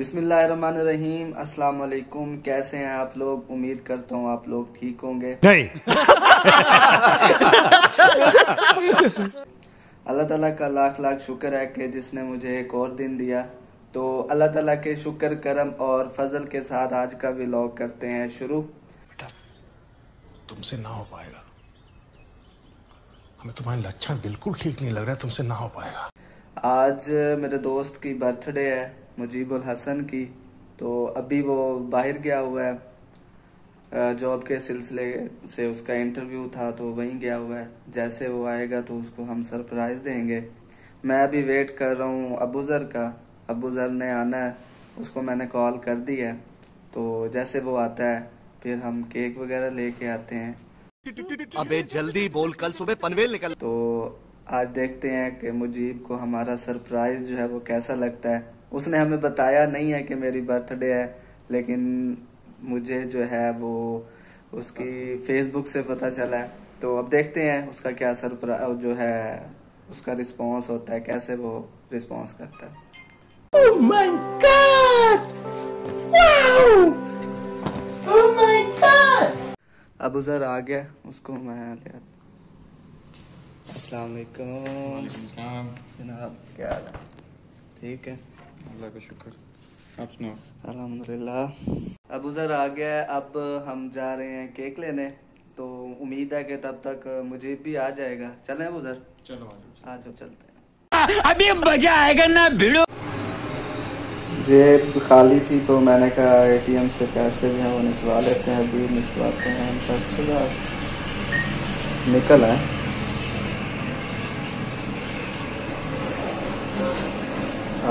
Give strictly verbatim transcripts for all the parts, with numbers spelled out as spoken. बिस्मिल्लाहिर्रहमानिर्रहीम। अस्सलाम वालेकुम। कैसे हैं आप लोग? उम्मीद करता हूँ आप लोग ठीक होंगे। नहीं अल्लाह ताला का लाख लाख शुक्र है कि जिसने मुझे एक और दिन दिया। तो अल्लाह ताला के शुक्र करम और फजल के साथ आज का व्लॉग करते हैं शुरू। बेटा तुमसे ना हो पाएगा, हमें तुम्हारे लक्षण बिल्कुल ठीक नहीं लग रहा है, तुमसे ना हो पाएगा। आज मेरे दोस्त की बर्थडे है, मुजीबुल हसन की। तो अभी वो बाहर गया हुआ है, जॉब के सिलसिले से उसका इंटरव्यू था तो वहीं गया हुआ है। जैसे वो आएगा तो उसको हम सरप्राइज देंगे। मैं अभी वेट कर रहा हूँ अबूजर का। अबूजर ने आना है, उसको मैंने कॉल कर दी है। तो जैसे वो आता है फिर हम केक वगैरह लेके आते हैं। अबे जल्दी बोल, कल सुबह पनवेल निकल। तो आज देखते हैं कि मुजीब को हमारा सरप्राइज जो है वो कैसा लगता है। उसने हमें बताया नहीं है कि मेरी बर्थडे है, लेकिन मुझे जो है वो उसकी फेसबुक से पता चला है। तो अब देखते हैं उसका क्या सरप्राइज जो है, उसका रिस्पॉन्स होता है, कैसे वो रिस्पॉन्स करता है। Oh my God! Wow! Abuzar आ गया, उसको मैं ले आता हूं। अस्सलाम वालेकुम जनाब, क्या हाल है? ठीक है, अल्लाह का शुक्र, आप सुनाओ? अल्हम्दुलिल्लाह। अबूजर आ गया, अब हम जा रहे हैं केक लेने। तो उम्मीद है कि तब तक मुजीब भी आ जाएगा। चलें अबूजर? चलो आ जाओ, चलते हैं। अभी मजा आएगा ना भिड़ो। जेब खाली थी तो मैंने कहा एटीएम से पैसे भी हैं वो निकलवा लेते हैं। अभी निकलवाते हैं दस हज़ार निकल आए।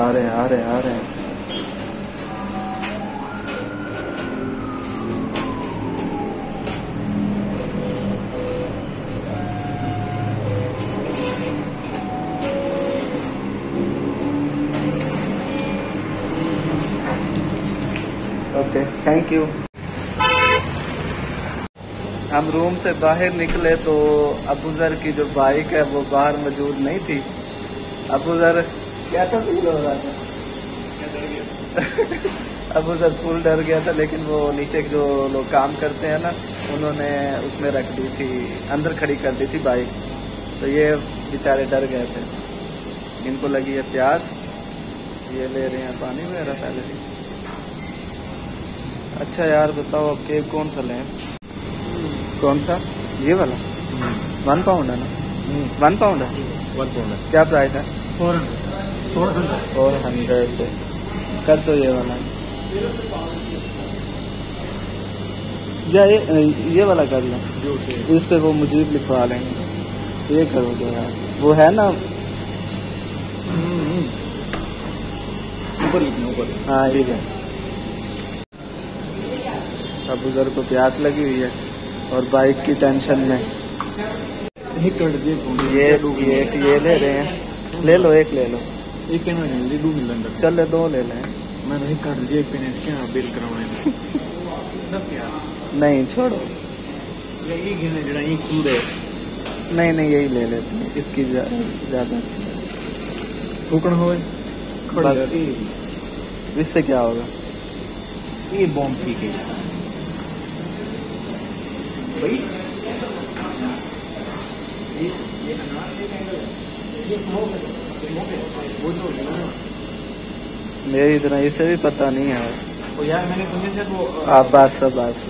आ रहे आ रहे आ रहे ओके, थैंक यू। हम रूम से बाहर निकले तो अबूजर की जो बाइक है वो बाहर मौजूद नहीं थी। अबूजर कैसा फील हो रहा था? अबूजर फुल डर गया था, लेकिन वो नीचे जो लोग काम करते हैं ना, उन्होंने उसमें रख दी थी, अंदर खड़ी कर दी थी बाइक। तो ये बेचारे डर गए थे। इनको लगी है प्यास, ये ले रहे हैं पानी वगैरह पहले भी। अच्छा यार बताओ, अब केक कौन सा लें? कौन सा? ये वाला वन पाउंड है ना? वन पाउंड है वन पाउंड है क्या प्राइस है? Four hundred. कर दो ये वाला, या ये ये वाला कर लो, इस पे वो मुजीब लिखवा लेंगे। ये करोगे यार, वो है ना ऊपर लिखना ऊपर। हाँ ठीक है। अबूजर को प्यास लगी हुई है और बाइक की टेंशन में। ये एक ये ले रहे हैं, ले लो एक ले लो। एक चल ले, दो ले लें। मैं नहीं कर दिए बिल करवाए नहीं छोड़ो, नहीं नहीं यही ले लेते हैं, इसकी ज्यादा अच्छी है। इससे क्या होगा? ये बॉम्ब ठीक है भाई, ये ये अनार के कैंडल है, ये स्मोक है, स्मोक है वो जो है ना। मेरी इतना इसे भी पता नहीं है। ओ यार मैंने सुने से वो आप बस बस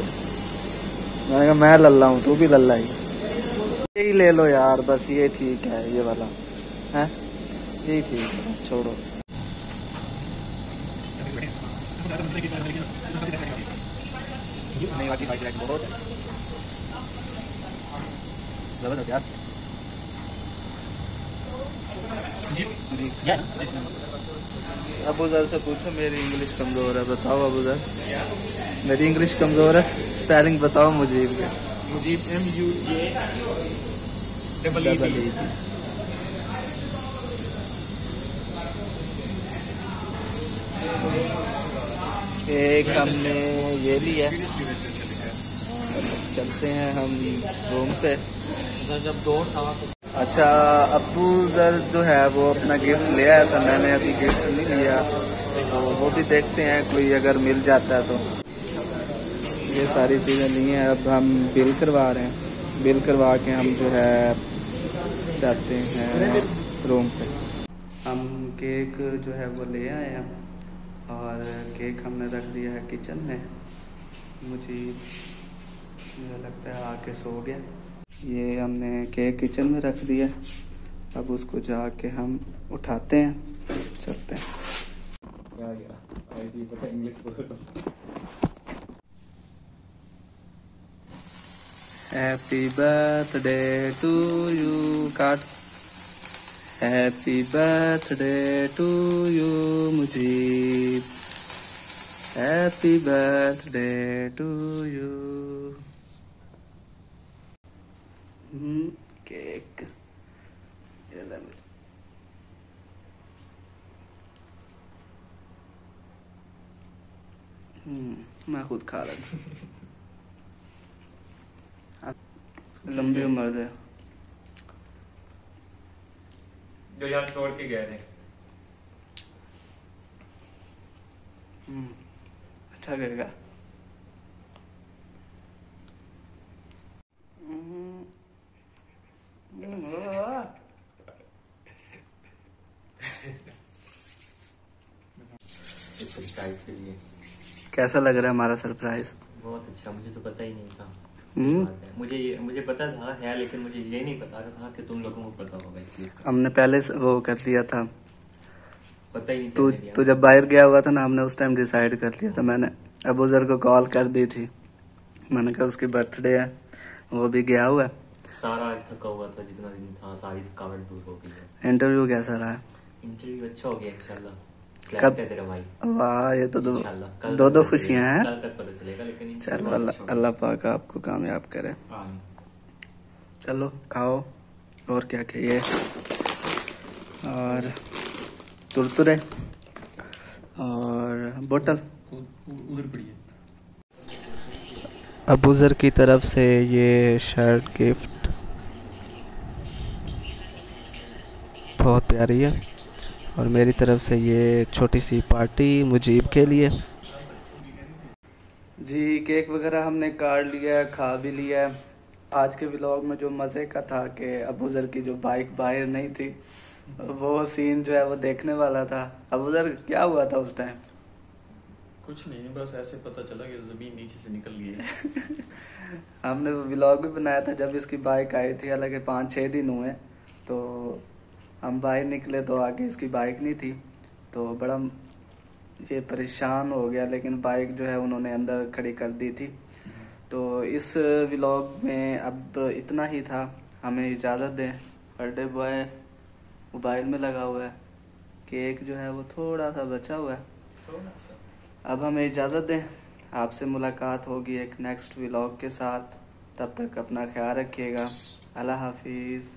मैंने कहा मैं लल्ला हूँ, तू भी लल्ला ही। यही ले लो यार, बस ये ठीक है, ये वाला है, यही ठीक है, छोड़ो। नहीं बाकी बाइक लाइक बहुत जबरदस्त यार। अबूजर से पूछो, मेरी इंग्लिश कमज़ोर है, बताओ अबूजर। मेरी इंग्लिश कमज़ोर है, स्पेलिंग बताओ मुजीब के। Mujeeb M U J double E. एक हमने ये ली है, चलते हैं हम रूम पे। जब दौड़ था अच्छा अबूजर जो है वो अपना गिफ्ट ले आया था, मैंने अभी गिफ्ट नहीं लिया, तो वो भी देखते हैं कोई अगर मिल जाता है तो। ये सारी चीज़ें ली हैं, अब हम बिल करवा रहे हैं, बिल करवा के हम जो है जाते हैं रूम पे। हम केक जो है वो ले आए हैं और केक हमने रख दिया है किचन में। मुझे मुझे लगता है आके सो गया। ये हमने केक किचन में रख दिया, अब उसको जाके हम उठाते हैं, चलते हैं। या या, आईडी पता इंग्लिश बोलो। हैप्पी बर्थडे टू यू काट, happy birthday to you Mujib, happy birthday to you. Cake ये ले, मैं खुद खा रहा हूँ। लंबी उम्र दे जो यहाँ छोड़ के गए थे। अच्छा करेगा। सरप्राइज के लिए कैसा लग रहा है हमारा सरप्राइज? बहुत अच्छा, मुझे तो पता ही नहीं था। मुझे ये, मुझे पता था है, लेकिन मुझे ये नहीं पता था कि तुम लोगों को पता होगा, इसलिए हमने पहले वो कर दिया था। पता ही नहीं तू तू जब बाहर गया हुआ था ना, हमने उस टाइम डिसाइड कर लिया था। मैंने अबूजर को कॉल कर दी थी, मैंने कहा उसकी बर्थडे है, वो भी गया हुआ है, सारा थका हुआ था जितना दिन था, सारी थकावट दूर हो गई है। इंटरव्यू कैसा रहा? इंटरव्यू अच्छा हो गया इंशाल्लाह। कब है तेरा भाई? वाह, ये तो दो दो दो खुशियां हैं। कल तक पता चलेगा, लेकिन चलो अल्लाह अल्लाह पाक आपको कामयाब करे। चलो खाओ, और क्या खाइए, और तुरतुरे और बोतल उधर पड़ी है। अबूजर की तरफ से ये शर्ट गिफ्ट बहुत प्यारी है, और मेरी तरफ से ये छोटी सी पार्टी मुजीब के लिए। जी केक वगैरह हमने काट लिया है, खा भी लिया है। आज के व्लॉग में जो मज़े का था कि अबूजर की जो बाइक बाहर नहीं थी, वो सीन जो है वो देखने वाला था। अबूजर क्या हुआ था उस टाइम? कुछ नहीं, बस ऐसे पता चला कि ज़मीन नीचे से निकल गई है। हमने वो व्लॉग भी बनाया था जब इसकी बाइक आई थी, हालांकि पाँच छः दिन हुए, तो हम बाहर निकले तो आगे इसकी बाइक नहीं थी, तो बड़ा ये परेशान हो गया, लेकिन बाइक जो है उन्होंने अंदर खड़ी कर दी थी। तो इस व्लॉग में अब इतना ही था, हमें इजाज़त दें। बर्थडे बॉय मोबाइल में लगा हुआ है, केक जो है वो थोड़ा सा बचा हुआ है, थोड़ा सा। अब हमें इजाज़त दें, आपसे मुलाकात होगी एक नेक्स्ट व्लॉग के साथ। तब तक अपना ख्याल रखिएगा। अल्लाह हाफिज़।